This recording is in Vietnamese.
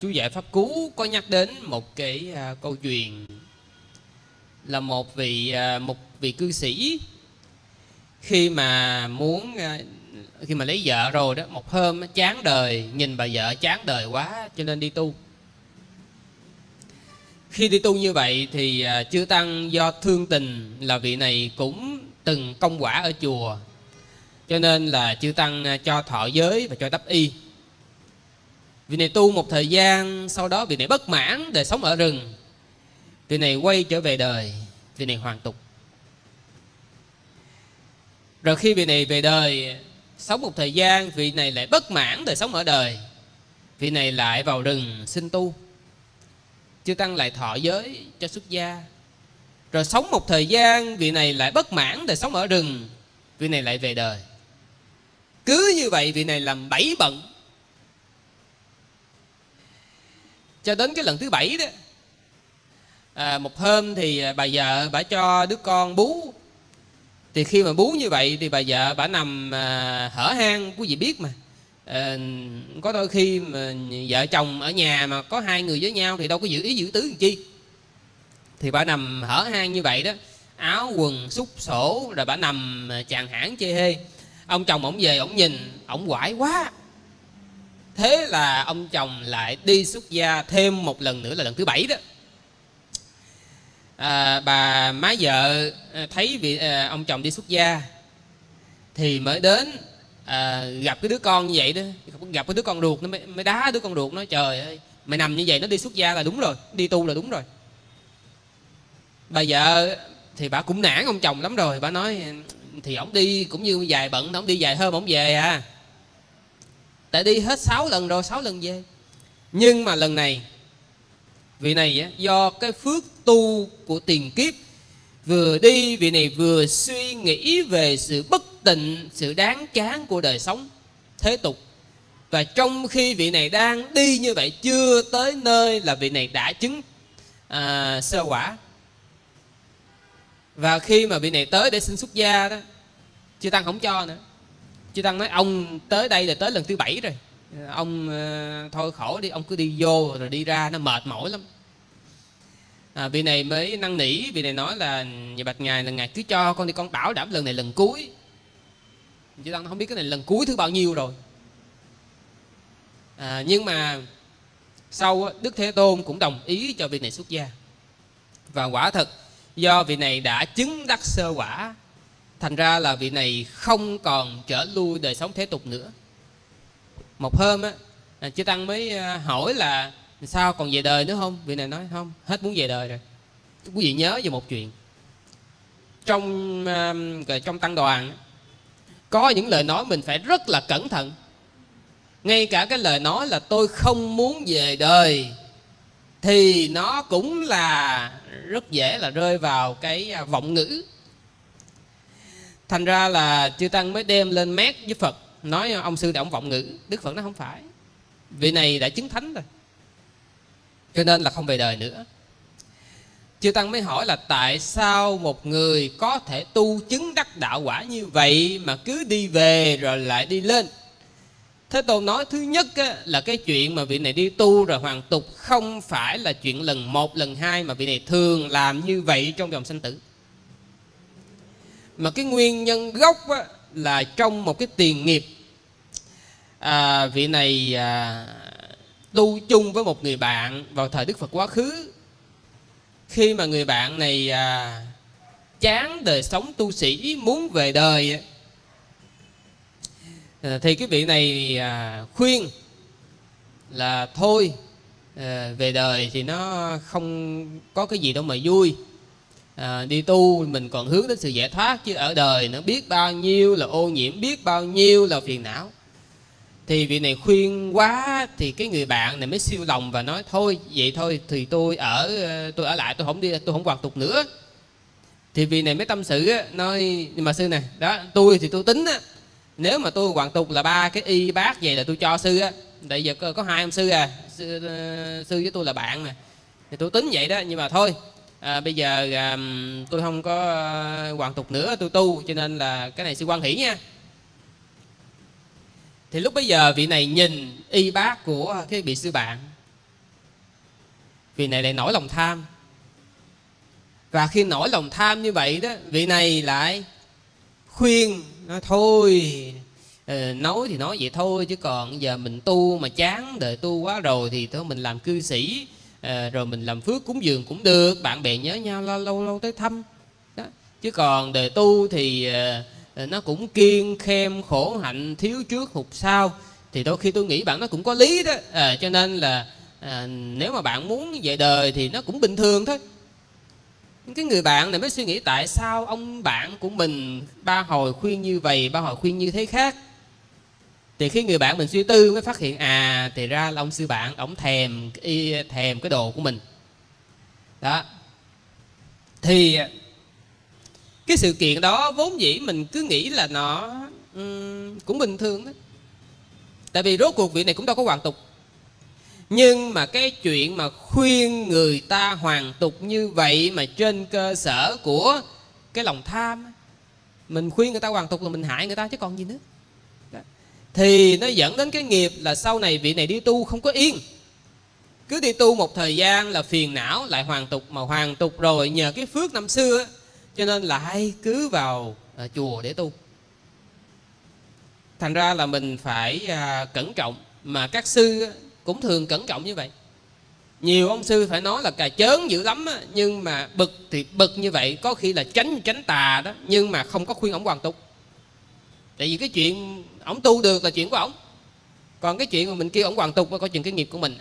Chú giải Pháp Cú có nhắc đến một cái câu chuyện là một vị cư sĩ khi mà muốn khi mà lấy vợ rồi đó, một hôm chán đời, nhìn bà vợ chán đời quá cho nên đi tu. Khi đi tu như vậy thì chư tăng do thương tình là vị này cũng từng công quả ở chùa, cho nên là chư tăng cho thọ giới và cho tắp y. Vị này tu một thời gian, sau đó vị này bất mãn đời sống ở rừng, vị này quay trở về đời, vị này hoàn tục. Rồi khi vị này về đời, sống một thời gian, vị này lại bất mãn đời sống ở đời, vị này lại vào rừng xin tu. Chư tăng lại thọ giới cho xuất gia. Rồi sống một thời gian, vị này lại bất mãn đời sống ở rừng, vị này lại về đời. Cứ như vậy vị này làm 7 bận. Cho đến cái lần thứ 7 đó, một hôm thì bà vợ bà cho đứa con bú. Thì khi mà bú như vậy thì bà vợ bà nằm hở hang, quý vị biết mà. Có đôi khi mà vợ chồng ở nhà mà có 2 người với nhau thì đâu có giữ ý giữ tứ làm chi. Thì bà nằm hở hang như vậy đó, áo quần xúc sổ, rồi bà nằm chàng hãng chê hê. Ông chồng ổng về ổng nhìn, ổng quải quá. Thế là ông chồng lại đi xuất gia thêm một lần nữa, là lần thứ 7 đó. Bà má vợ thấy ông chồng đi xuất gia thì mới đến gặp cái đứa con như vậy đó, gặp cái đứa con ruột nó mới đá đứa con ruột nó: trời ơi, mày nằm như vậy nó đi xuất gia là đúng rồi, đi tu là đúng rồi. Bà vợ thì bà cũng nản ông chồng lắm rồi, bà nói thì ổng đi cũng như vài bận, ổng đi vài hôm ổng về à. Tại đi hết 6 lần rồi 6 lần về. Nhưng mà lần này vị này do cái phước tu của tiền kiếp, vừa đi vị này vừa suy nghĩ về sự bất tịnh, sự đáng chán của đời sống thế tục. Và trong khi vị này đang đi như vậy, chưa tới nơi là vị này đã chứng sơ quả. Và khi mà vị này tới để xin xuất gia đó, chư tăng không cho nữa. Chư tăng nói ông tới đây là tới lần thứ 7 rồi, ông thôi khổ đi, ông cứ đi vô rồi đi ra nó mệt mỏi lắm. Vị này mới năn nỉ, vị này nói là vậy bạch ngài, là ngài cứ cho con đi, con bảo đảm lần này lần cuối. Chư tăng không biết cái này lần cuối thứ bao nhiêu rồi. Nhưng mà sau Đức Thế Tôn cũng đồng ý cho vị này xuất gia. Và quả thật do vị này đã chứng đắc sơ quả, thành ra là vị này không còn trở lui đời sống thế tục nữa. Một hôm á, chư tăng mới hỏi là sao còn về đời nữa không? Vị này nói không, hết muốn về đời rồi. Quý vị nhớ về một chuyện. Trong tăng đoàn có những lời nói mình phải rất là cẩn thận. Ngay cả cái lời nói là tôi không muốn về đời thì nó cũng là rất dễ là rơi vào cái vọng ngữ. Thành ra là chư tăng mới đem lên mét với Phật, nói ông sư đã ông vọng ngữ. Đức Phật nói không phải, vị này đã chứng thánh rồi, cho nên là không về đời nữa. Chư tăng mới hỏi là tại sao một người có thể tu chứng đắc đạo quả như vậy mà cứ đi về rồi lại đi lên. Thế Tôn nói thứ nhất là cái chuyện mà vị này đi tu rồi hoàn tục không phải là chuyện lần 1, lần 2, mà vị này thường làm như vậy trong dòng sanh tử. Mà cái nguyên nhân gốc là trong một cái tiền nghiệp, vị này tu chung với một người bạn vào thời Đức Phật quá khứ. Khi mà người bạn này chán đời sống tu sĩ, muốn về đời, thì cái vị này khuyên là thôi về đời thì nó không có cái gì đâu mà vui. Đi tu mình còn hướng đến sự giải thoát, chứ ở đời nó biết bao nhiêu là ô nhiễm, biết bao nhiêu là phiền não. Thì vị này khuyên quá thì cái người bạn này mới siêu lòng và nói thôi vậy thôi thì tôi ở lại, tôi không đi, tôi không hoàn tục nữa. Thì vị này mới tâm sự nói mà sư này đó, tôi thì tôi tính á, nếu mà tôi hoàn tục là 3 cái y bát vậy là tôi cho sư á, tại giờ có 2 ông sư à, sư với tôi là bạn mà, thì tôi tính vậy đó. Nhưng mà thôi bây giờ tôi không có hoàn tục nữa, tôi tu, cho nên là cái này sư quan hỷ nha. Thì lúc bây giờ vị này nhìn y bát của cái vị sư bạn vị này lại nổi lòng tham. Và khi nổi lòng tham như vậy đó, vị này lại khuyên nói thôi, nói thì nói vậy thôi, chứ còn giờ mình tu mà chán đời tu quá rồi thì thôi mình làm cư sĩ, rồi mình làm phước cúng dường cũng được, bạn bè nhớ nhau lâu lâu tới thăm đó. Chứ còn đời tu thì nó cũng kiêng khem khổ hạnh, thiếu trước hụt sau. Thì đôi khi tôi nghĩ bạn nó cũng có lý đó. Cho nên là nếu mà bạn muốn về đời thì nó cũng bình thường thôi. Cái người bạn này mới suy nghĩ tại sao ông bạn của mình ba hồi khuyên như vậy, ba hồi khuyên như thế khác. Thì khi người bạn mình suy tư mới phát hiện à, thì ra là ông sư bạn, ông thèm cái đồ của mình đó. Thì cái sự kiện đó vốn dĩ mình cứ nghĩ là nó cũng bình thường đó. Tại vì rốt cuộc vị này cũng đâu có hoàn tục. Nhưng mà cái chuyện mà khuyên người ta hoàn tục như vậy mà trên cơ sở của cái lòng tham, mình khuyên người ta hoàn tục là mình hại người ta chứ còn gì nữa đó. Thì nó dẫn đến cái nghiệp là sau này vị này đi tu không có yên. Cứ đi tu một thời gian là phiền não lại hoàn tục. Mà hoàn tục rồi nhờ cái phước năm xưa cho nên lại cứ vào chùa để tu. Thành ra là mình phải cẩn trọng. Mà các sư cũng thường cẩn trọng như vậy. Nhiều ông sư phải nói là cà chớn dữ lắm á, nhưng mà bực thì bực như vậy. Có khi là tránh tà đó, nhưng mà không có khuyên ổng hoàn tục. Tại vì cái chuyện ổng tu được là chuyện của ổng. Còn cái chuyện mà mình kêu ổng hoàn tục là có chuyện cái nghiệp của mình.